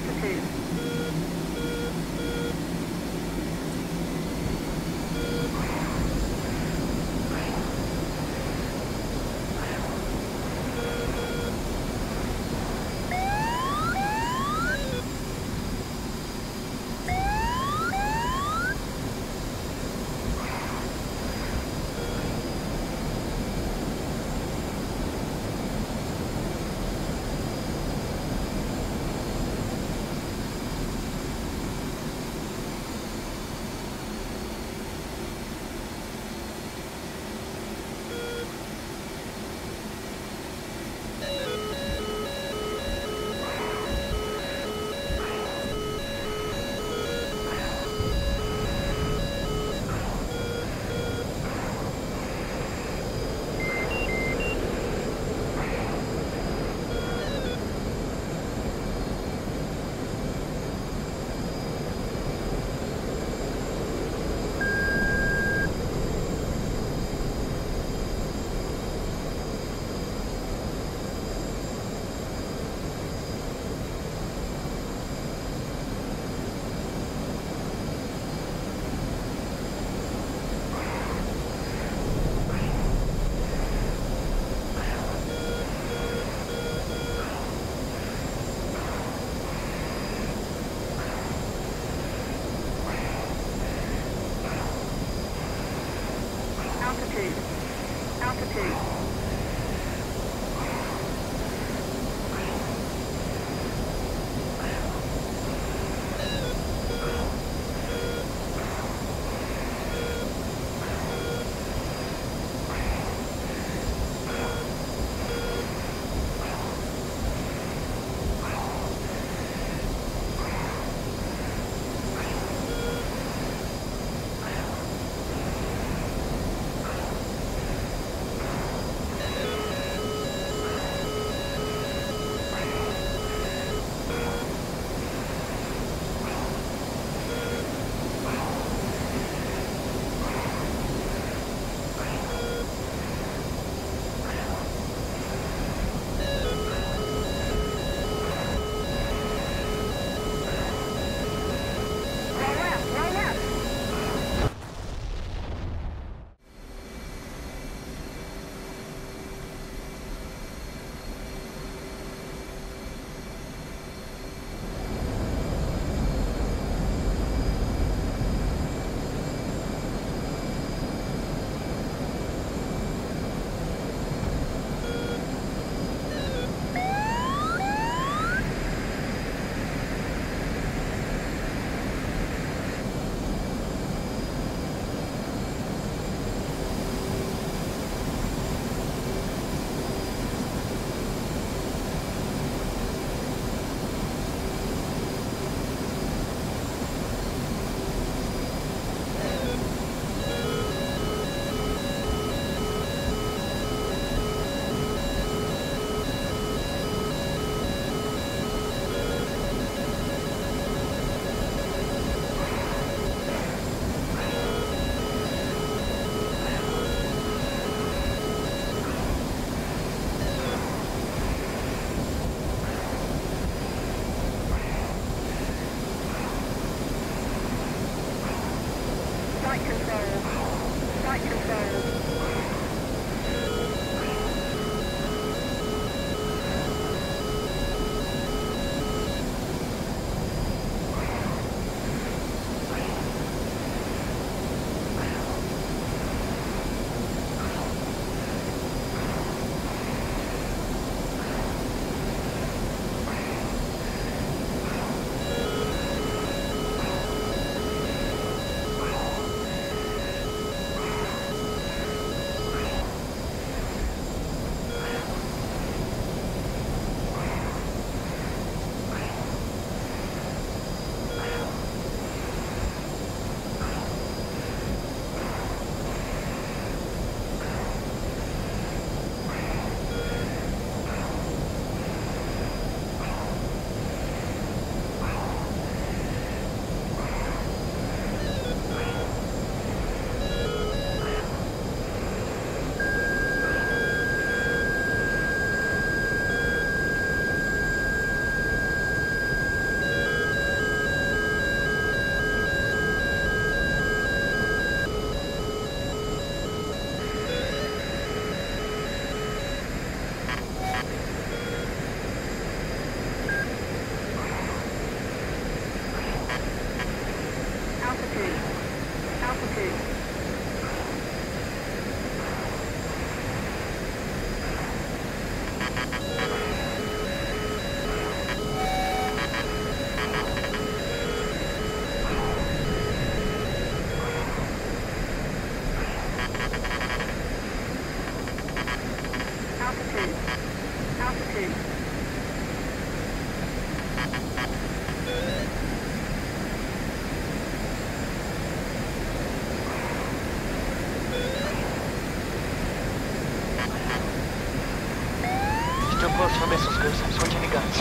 altitude. Altitude. Altitude. Altitude. Still close for missiles, Goose. I'm switching the guns.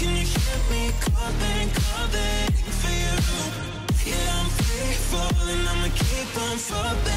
Can you hear me calling for you? Yeah, I'm free falling, I'ma keep on falling.